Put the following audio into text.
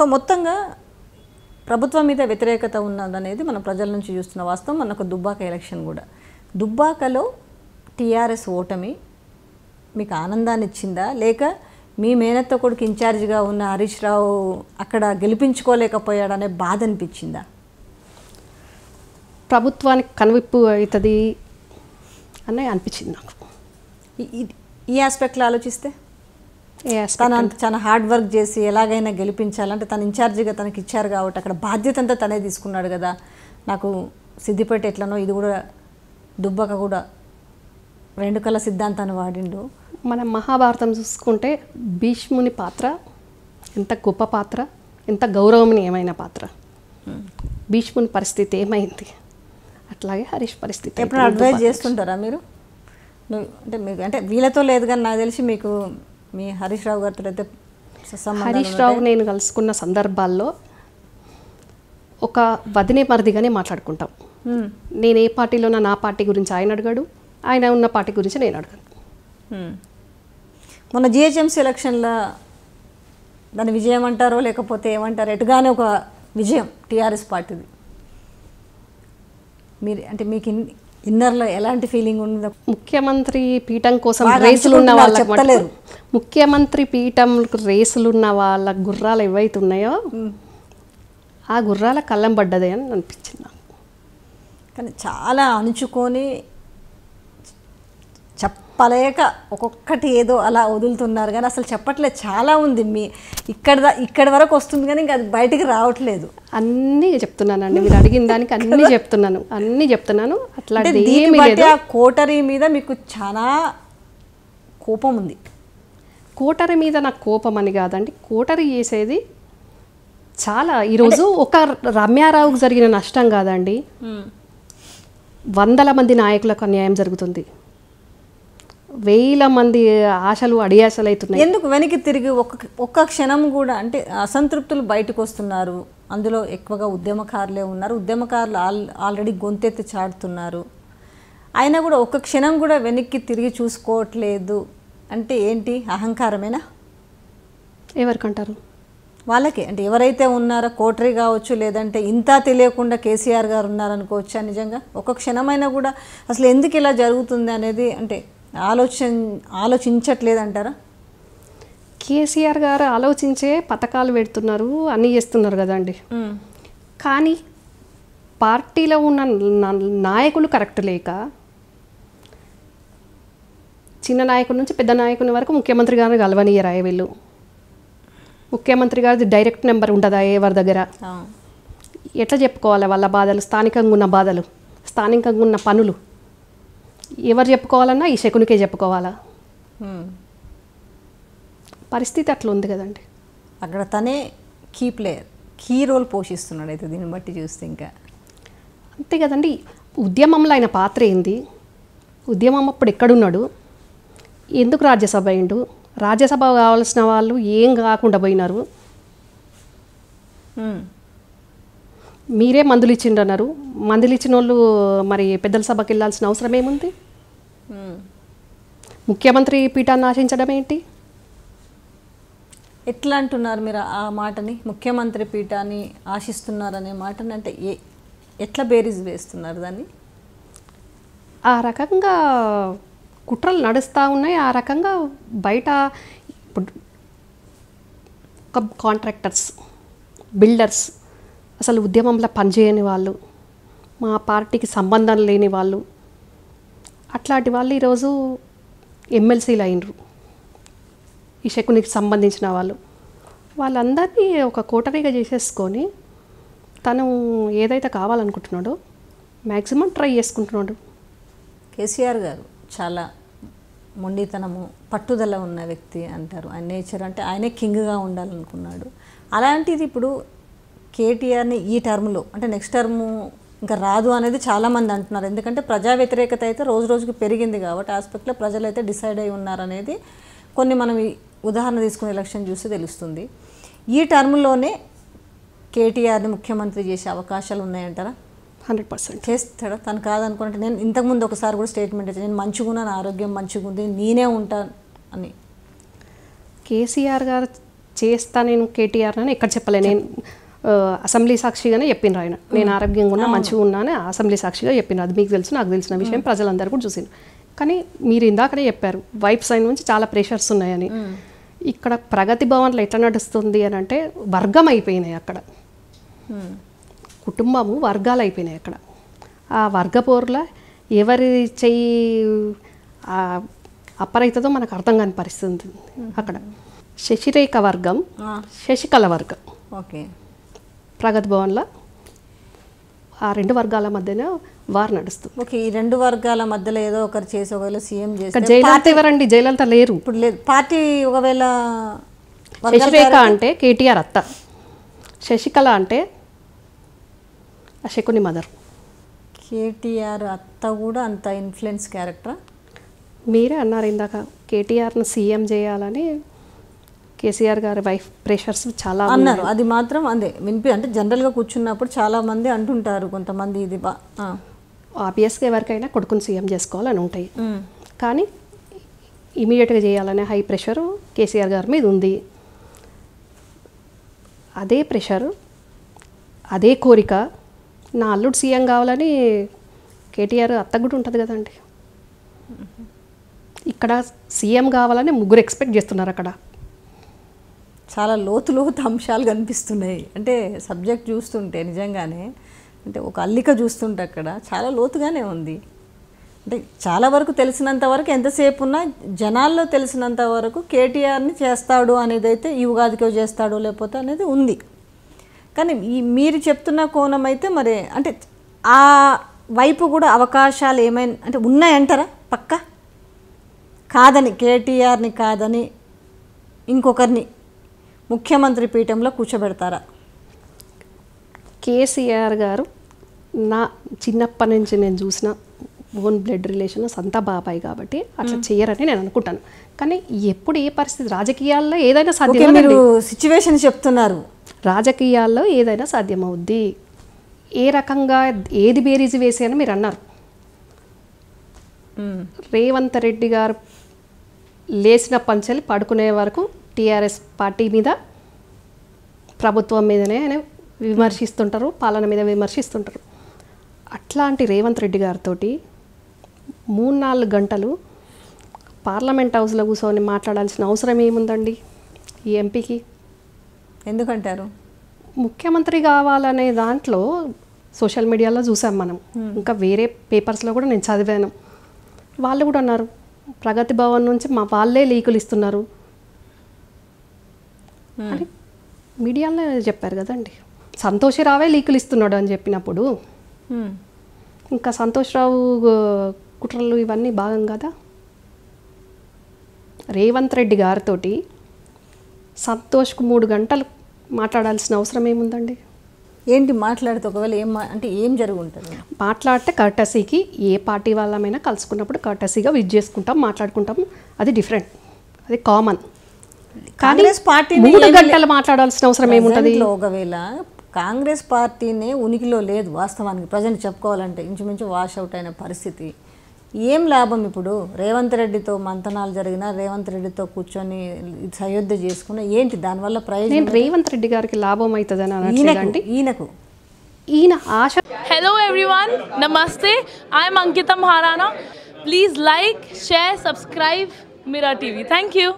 So మొత్తంగా ప్రభుత్వం మీద వ్యతిరేకత ఉన్నదనేది మన ప్రజల నుంచి చూస్తున్న వాస్తవం. మనకు దుబ్బాక ఎలక్షన్ కూడా, దుబ్బాకలో టీఆర్ఎస్ ఓటమి మీకు ఆనందాన్ని ఇచ్చిందా, లేక మీ మేనత్త కొడుకు ఇన్ఛార్జిగా ఉన్న హరీష్ రావు అక్కడ గెలిపించుకోలేకపోయాడనే బాధ అనిపించిందా? ప్రభుత్వానికి కనువిప్పు అవుతుంది అనే అనిపించింది నాకు. ఈ ఆస్పెక్ట్లో ఆలోచిస్తే తను చాలా హార్డ్ వర్క్ చేసి ఎలాగైనా గెలిపించాలంటే తను ఇన్ఛార్జిగా తనకి ఇచ్చారు కాబట్టి అక్కడ బాధ్యత అంతా తనే తీసుకున్నాడు కదా. నాకు సిద్దిపేట ఎట్లనో ఇది కూడా దుబ్బాక కూడా రెండు కళ్ళ సిద్ధాంతాన్ని వాడిండు. మనం మహాభారతం చూసుకుంటే భీష్ముని పాత్ర ఎంత గొప్ప పాత్ర, ఎంత గౌరవనీయమైన పాత్ర. భీష్ముని పరిస్థితి ఏమైంది, అట్లాగే హరీష్ పరిస్థితి. ఎప్పుడు అడ్వైజ్ చేస్తుంటారా మీరు? అంటే మీకు అంటే వీళ్ళతో లేదు కానీ నాకు తెలిసి మీకు మీ హరీష్ రావు గారితో అయితే హరీష్ రావు నేను కలుసుకున్న సందర్భాల్లో ఒక వదినే మరిదిగానే మాట్లాడుకుంటాం. నేను ఏ పార్టీలోనా నా పార్టీ గురించి ఆయన అడిగాడు, ఆయన ఉన్న పార్టీ గురించి నేను అడిగాను. మన జిహెచ్ఎంసీ ఎలక్షన్లో దాని విజయం అంటారో లేకపోతే ఏమంటారు, ఎటుగానే ఒక విజయం టీఆర్ఎస్ పార్టీది. మీరు అంటే మీకు ఇన్నర్లో ఎలాంటి ఫీలింగ్ ఉందో? ముఖ్యమంత్రి పీఠం కోసం రేసులు ఉన్న వాళ్ళకి, ముఖ్యమంత్రి పీఠం రేసులు ఉన్న వాళ్ళ గుర్రాలు ఏవైతే ఉన్నాయో ఆ గుర్రాల కళ్ళం పడ్డది అని అనిపించింది నాకు. కానీ చాలా అణుచుకొని చెప్పలేక ఒక్కొక్కటి ఏదో అలా వదులుతున్నారు కానీ అసలు చెప్పట్లేదు. చాలా ఉంది మీ ఇక్కడి వరకు వస్తుంది కానీ ఇంకా అది బయటికి రావట్లేదు. అన్నీ చెప్తున్నానండి, మీరు అడిగిన దానికి అన్నీ చెప్తున్నాను. అట్లా ఆ కోటరీ మీద మీకు చాలా కోపం ఉంది? కోటరీ మీద నాకు కోపం అని కాదండి, కోటరీ చేసేది చాలా. ఈరోజు ఒక రమ్యారావుకు జరిగిన నష్టం కాదండి, వందల మంది నాయకులకు అన్యాయం జరుగుతుంది, వేల మంది ఆశలు అడియాశలు అవుతున్నాయి. ఎందుకు వెనక్కి తిరిగి ఒక్క క్షణం కూడా అంటే అసంతృప్తులు బయటకు వస్తున్నారు, అందులో ఎక్కువగా ఉద్యమకారులే ఉన్నారు, ఉద్యమకారులు ఆల్రెడీ గొంతెత్తి చాటుతున్నారు, అయినా కూడా ఒక్క క్షణం కూడా వెనక్కి తిరిగి చూసుకోవట్లేదు. అంటే ఏంటి, అహంకారమేనా? ఎవరికంటారు వాళ్ళకి, అంటే ఎవరైతే ఉన్నారో కోటరీ కావచ్చు, లేదంటే ఇంత తెలియకుండా కేసీఆర్ గారు ఉన్నారనుకోవచ్చా? నిజంగా ఒక్క క్షణమైనా కూడా అసలు ఎందుకు ఇలా జరుగుతుంది అనేది అంటే ఆలోచించట్లేదంటారా? కేసీఆర్ గారు ఆలోచించే పథకాలు పెడుతున్నారు, అన్నీ చేస్తున్నారు కదండి, కానీ పార్టీలో ఉన్న నాయకులు కరెక్ట్ లేక చిన్న నాయకుడి నుంచి పెద్ద నాయకుని వరకు ముఖ్యమంత్రి గారిని కలవనియరా వీళ్ళు? ముఖ్యమంత్రి గారిది డైరెక్ట్ నెంబర్ ఉంటుందా ఎవరి దగ్గర? ఎట్లా చెప్పుకోవాలి వాళ్ళ బాధలు, స్థానికంగా ఉన్న బాధలు, స్థానికంగా ఉన్న పనులు ఎవరు చెప్పుకోవాలన్నా ఈ శకునికే చెప్పుకోవాలా? పరిస్థితి అట్లా ఉంది కదండి. అక్కడ తనే కీ ప్లేయర్, కీ రోల్ పోషిస్తున్నాడు. అయితే దీన్ని బట్టి చూస్తే ఇంకా అంతే కదండి. ఉద్యమంలో ఆయన పాత్ర ఏంది, ఉద్యమం అప్పుడు ఎక్కడున్నాడు, ఎందుకు రాజ్యసభ అయిండు, రాజ్యసభ కావాల్సిన వాళ్ళు ఏం కాకుండా పోయినారు, మీరే మందులు ఇచ్చిండ్రు అన్నారు, మందులు ఇచ్చిన వాళ్ళు మరి పెద్దల సభకి వెళ్ళాల్సిన అవసరం ఏముంది? ముఖ్యమంత్రి పీఠాన్ని ఆశించడం ఏంటి? ఎట్లా అంటున్నారు మీరు ఆ మాటని, ముఖ్యమంత్రి పీఠాన్ని ఆశిస్తున్నారనే మాటని? అంటే ఎట్లా బేరీజ్ వేస్తున్నారు దాన్ని? ఆ రకంగా కుట్రలు నడుస్తూ ఉన్నాయి, ఆ రకంగా బయట ఇప్పుడు కాంట్రాక్టర్స్, బిల్డర్స్, అసలు ఉద్యమంలో పనిచేయని వాళ్ళు, మా పార్టీకి సంబంధం లేని వాళ్ళు, అట్లాంటి వాళ్ళు ఈరోజు ఎమ్మెల్సీలు అయినరు, ఈ శకునికి సంబంధించిన వాళ్ళు. వాళ్ళందరినీ ఒక కోటరీగా చేసేసుకొని తను ఏదైతే కావాలనుకుంటున్నాడో మ్యాక్సిమం ట్రై చేసుకుంటున్నాడు. కేసీఆర్ గారు చాలా మొండితనము, పట్టుదల ఉన్న వ్యక్తి అంటారు. ఆయన నేచర్ అంటే ఆయనే కింగ్గా ఉండాలనుకున్నాడు. అలాంటిది ఇప్పుడు కేటీఆర్ని ఈ టర్మ్లో అంటే నెక్స్ట్ టర్ము ఇంకా రాదు అనేది చాలామంది అంటున్నారు. ఎందుకంటే ప్రజా వ్యతిరేకత అయితే రోజు రోజుకి పెరిగింది కాబట్టి ఆస్పెక్ట్లో ప్రజలు అయితే డిసైడ్ అయి ఉన్నారనేది కొన్ని మనం ఉదాహరణ తీసుకునే ఎలక్షన్ చూస్తే తెలుస్తుంది. ఈ టర్మ్లోనే కేటీఆర్ని ముఖ్యమంత్రి చేసే అవకాశాలు ఉన్నాయంటారా? 100% చేస్తాడు తను కాదనుకున్నట్టు. నేను ఇంతకుముందు ఒకసారి కూడా స్టేట్మెంట్ ఇచ్చాను, నేను మంచిగున్నాను, ఆరోగ్యం మంచిగా ఉంది, నేనే ఉంటాను అని. కేసీఆర్ గారు చేస్తా నేను కేటీఆర్ అని ఎక్కడ చెప్పలే నేను అసెంబ్లీ సాక్షిగానే చెప్పిన ఆయన నేను ఆరోగ్యంగా ఉన్నా మంచిగా ఉన్నానే అసెంబ్లీ సాక్షిగా చెప్పిన అది మీకు తెలుసు నాకు తెలిసిన విషయం ప్రజలందరూ కూడా చూసిరు కానీ మీరు ఇందాకనే చెప్పారు వైప్ సైన్ నుంచి చాలా ప్రెషర్స్ ఉన్నాయని ఇక్కడ ప్రగతి భవన్లో ఎట్లా నడుస్తుంది అని అంటే వర్గం అయిపోయినాయి అక్కడ కుటుంబము వర్గాలు అయిపోయినాయి అక్కడ ఆ వర్గపోరులో ఎవరి చెయ్యి అపరైతదో మనకు అర్థం కాని పరిస్థితి ఉంటుంది అక్కడ శశిరేఖ వర్గం శశికళ వర్గం ఓకే ప్రగతి భవన్లో ఆ రెండు వర్గాల మధ్యన వారు నడుస్తుంది ఓకే ఈ రెండు వర్గాల మధ్యలో ఏదో ఒకరు చేసి ఒకవేళ సీఎం చేస్తే జైలంతా ఎవరండి జైలంతా లేరు ఇప్పుడు లేదు పార్టీ ఒకవేళ శశిరేఖ అంటే కేటీఆర్ అత్త శశికళ అంటే శకుని మదర్ కేటీఆర్ అత్త కూడా అంత ఇన్ఫ్లుయెన్స్ క్యారెక్టర్ మీరే అన్నారు ఇందాక కేటీఆర్ను సీఎం చేయాలని కేసీఆర్ గారి వైఫ్ ప్రెషర్స్ చాలా అన్నారు అది మాత్రం అదే వినిపి అంటే జనరల్గా కూర్చున్నప్పుడు చాలామంది అంటుంటారు కొంతమంది ఇది ఆబ్వియస్గా ఎవరికైనా కొడుకుని సీఎం చేసుకోవాలని ఉంటాయి కానీ ఇమీడియట్గా చేయాలనే హై ప్రెషరు కేసీఆర్ గారి మీద ఉంది అదే ప్రెషరు అదే కోరిక నా అల్లుడు సీఎం కావాలని కేటీఆర్ అత్త కూడా ఉంటుంది కదండి ఇక్కడ సీఎం కావాలని ముగ్గురు ఎక్స్పెక్ట్ చేస్తున్నారు అక్కడ చాలా లోతు లోతు అంశాలు కనిపిస్తున్నాయి అంటే సబ్జెక్ట్ చూస్తుంటే నిజంగానే అంటే ఒక అల్లిక చూస్తుంటే అక్కడ చాలా లోతుగానే ఉంది అంటే చాలా వరకు తెలిసినంత వరకు ఎంతసేపు ఉన్నా జనాల్లో తెలిసినంత వరకు కేటీఆర్ని చేస్తాడు అనేది అయితే ఈ ఉగాదికి చేస్తాడు లేకపోతే అనేది ఉంది కానీ ఈ మీరు చెప్తున్న కోణం అయితే మరి అంటే ఆ వైపు కూడా అవకాశాలు ఏమైనా అంటే ఉన్నాయంటారా పక్కా కాదని కేటీఆర్ని కాదని ఇంకొకరిని ముఖ్యమంత్రి పీఠంలో కూర్చోబెడతారా కేసీఆర్ గారు నా చిన్నప్పటి నుంచి నేను చూసిన ఓన్ బ్లడ్ రిలేషన్ సంత బాబాయ్ కాబట్టి అట్లా చేయరని నేను అనుకుంటాను కానీ ఎప్పుడు ఏ పరిస్థితి రాజకీయాల్లో ఏదైనా సాధ్యం మీరు సిచ్యువేషన్ చెప్తున్నారు రాజకీయాల్లో ఏదైనా సాధ్యమవుద్ది ఏ రకంగా ఏది బేరీజు వేసి అని మీరు అన్నారు రేవంత్ రెడ్డి గారు లేచిన పంచెలు పడుకునే వరకు టీఆర్ఎస్ పార్టీ మీద ప్రభుత్వం మీదనే ఆయన విమర్శిస్తుంటారు పాలన మీద విమర్శిస్తుంటారు అట్లాంటి రేవంత్ రెడ్డి గారితో 3-4 గంటలు పార్లమెంట్ హౌస్లో కూర్చొని మాట్లాడాల్సిన అవసరం ఏముందండి ఈ ఎంపీకి ఎందుకంటారు ముఖ్యమంత్రి కావాలనే దాంట్లో సోషల్ మీడియాలో చూసాం మనం ఇంకా వేరే పేపర్స్లో కూడా నేను చదివాను వాళ్ళు కూడా అన్నారు ప్రగతి భవన్ నుంచి మా వాళ్ళే లీకులు ఇస్తున్నారు అని మీడియాలో చెప్పారు కదండి సంతోష్రావే లీకులు ఇస్తున్నాడు అని చెప్పినప్పుడు ఇంకా సంతోష్రావు కుట్రలు ఇవన్నీ భాగం కదా రేవంత్ రెడ్డి గారితో సంతోష్కు 3 గంటలు మాట్లాడాల్సిన అవసరం ఏముందండి ఏంటి మాట్లాడితే ఒకవేళ ఏం అంటే ఏం జరుగుంటుంది మాట్లాడితే కర్టసీకి ఏ పార్టీ వాళ్ళమైనా కలుసుకున్నప్పుడు కర్టసీగా విజ్ చేసుకుంటాం మాట్లాడుకుంటాం అది డిఫరెంట్ అది కామన్ కాంగ్రెస్ పార్టీ 3 గంటలు మాట్లాడాల్సిన అవసరం ఏముంటుంది ఒకవేళ కాంగ్రెస్ పార్టీనే ఉనికిలో లేదు వాస్తవానికి ప్రజెంట్ చెప్పుకోవాలంటే ఇంచుమించు వాష్ అవుట్ అయిన పరిస్థితి ఏం లాభం ఇప్పుడు రేవంత్ రెడ్డితో మంతనాలు జరిగినా రేవంత్ రెడ్డితో కూర్చొని సయోధ్య చేసుకున్నా ఏంటి దానివల్ల ప్రయోజనం రేవంత్ రెడ్డి గారికి లాభం అవుతుందని ఈయనకు ఈయన ఆశ హలో ఎవ్రీవన్ నమస్తే I'm Ankita Maharana please like share subscribe Mira TV thank you